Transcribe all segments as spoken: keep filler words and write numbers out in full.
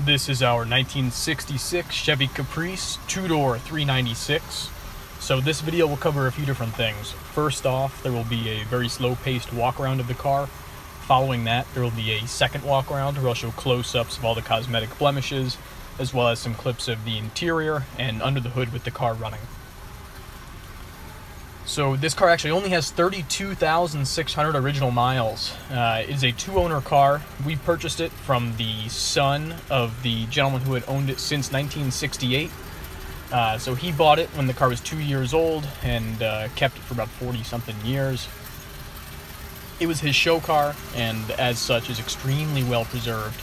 This is our nineteen sixty-six Chevy Caprice two-door three ninety-six. So this video will cover a few different things. First off, there will be a very slow-paced walk-around of the car. Following that, there will be a second walk-around where I'll show close-ups of all the cosmetic blemishes, as well as some clips of the interior and under the hood with the car running. So this car actually only has thirty-two thousand six hundred original miles. Uh, it is a two-owner car. We purchased it from the son of the gentleman who had owned it since nineteen sixty-eight. Uh, so he bought it when the car was two years old and uh, kept it for about forty-something years. It was his show car and as such is extremely well preserved.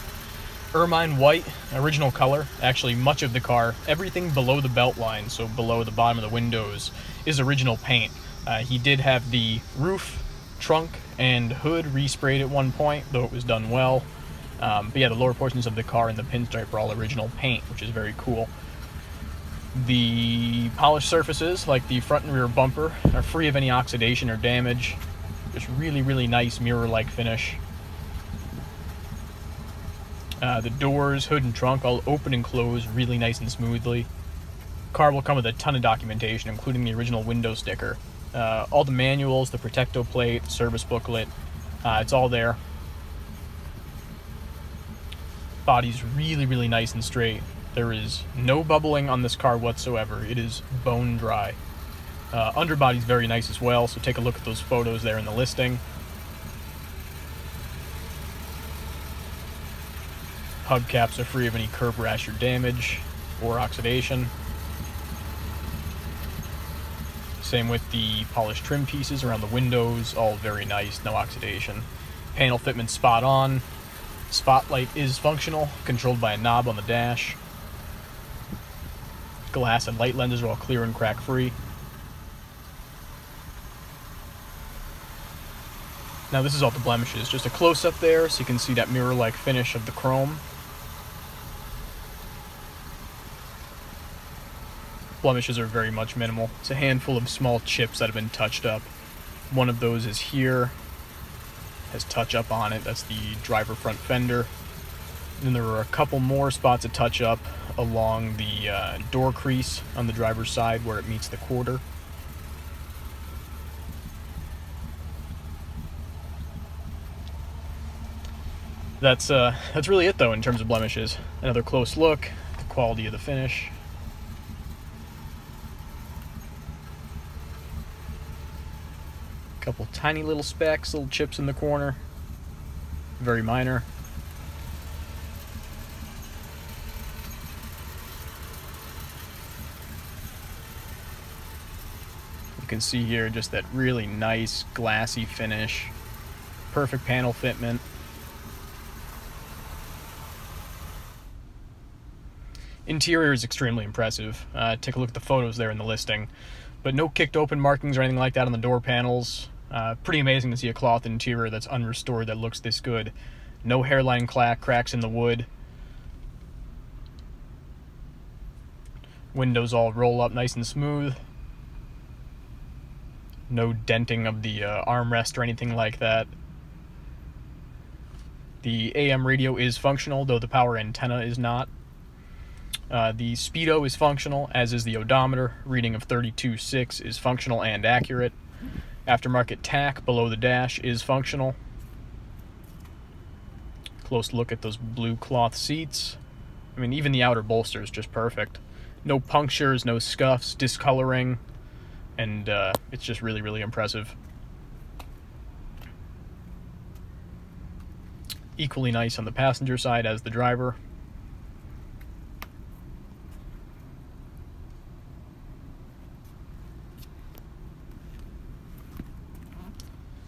Ermine white, original color. Actually, much of the car, everything below the belt line, so below the bottom of the windows, is original paint. Uh, he did have the roof, trunk, and hood resprayed at one point, though it was done well. Um, but yeah, the lower portions of the car and the pinstripe are all original paint, which is very cool. The polished surfaces, like the front and rear bumper, are free of any oxidation or damage. Just really, really nice mirror-like finish. Uh, the doors, hood, and trunk all open and close really nice and smoothly. Car will come with a ton of documentation, including the original window sticker. Uh, all the manuals, the Protecto plate, service booklet, uh, it's all there. Body's really, really nice and straight. There is no bubbling on this car whatsoever. It is bone dry. Uh, underbody's very nice as well, so take a look at those photos there in the listing. Hubcaps are free of any curb rash or damage or oxidation. Same with the polished trim pieces around the windows, all very nice, no oxidation. Panel fitment spot on. Spotlight is functional, controlled by a knob on the dash. Glass and light lenses are all clear and crack free. Now this is all the blemishes, just a close up there so you can see that mirror-like finish of the chrome. Blemishes are very much minimal. It's a handful of small chips that have been touched up. One of those is here, has touch up on it. That's the driver front fender. And then there are a couple more spots of touch up along the uh, door crease on the driver's side where it meets the quarter. That's uh, that's really it though in terms of blemishes. Another close look, the quality of the finish. Couple tiny little specks, little chips in the corner, very minor. You can see here just that really nice glassy finish, perfect panel fitment. Interior is extremely impressive. Uh, take a look at the photos there in the listing, but no kicked open markings or anything like that on the door panels. Uh, pretty amazing to see a cloth interior that's unrestored that looks this good. No hairline crack, cracks in the wood. Windows all roll up nice and smooth. No denting of the uh, armrest or anything like that. The A M radio is functional, though the power antenna is not. Uh, the speedo is functional, as is the odometer. Reading of thirty-two point six is functional and accurate. Aftermarket tack below the dash is functional. Close look at those blue cloth seats. I mean, even the outer bolster is just perfect. No punctures, no scuffs, discoloring, and uh, it's just really, really impressive. Equally nice on the passenger side as the driver.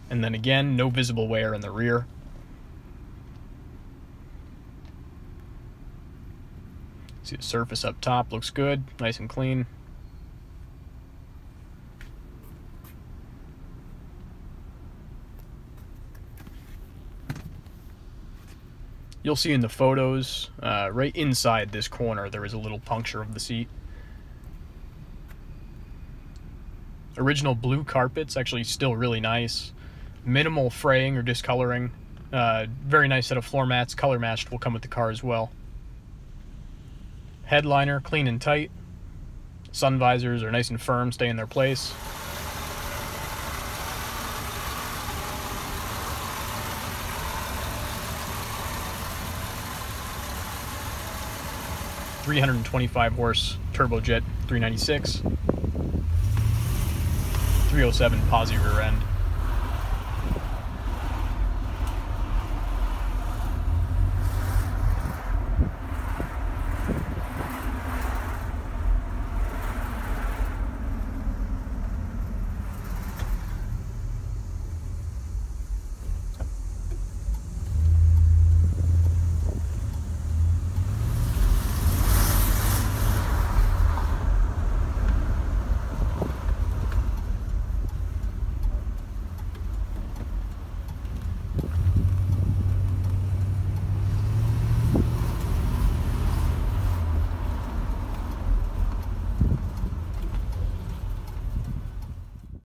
And then again, no visible wear in the rear. See the surface up top, looks good, nice and clean. You'll see in the photos, uh, right inside this corner, there is a little puncture of the seat. Original blue carpet's actually still really nice. Minimal fraying or discoloring. Uh, very nice set of floor mats, color matched, will come with the car as well. Headliner, clean and tight. Sun visors are nice and firm, stay in their place. three hundred twenty-five horse turbojet three ninety-six. three oh seven posi rear end.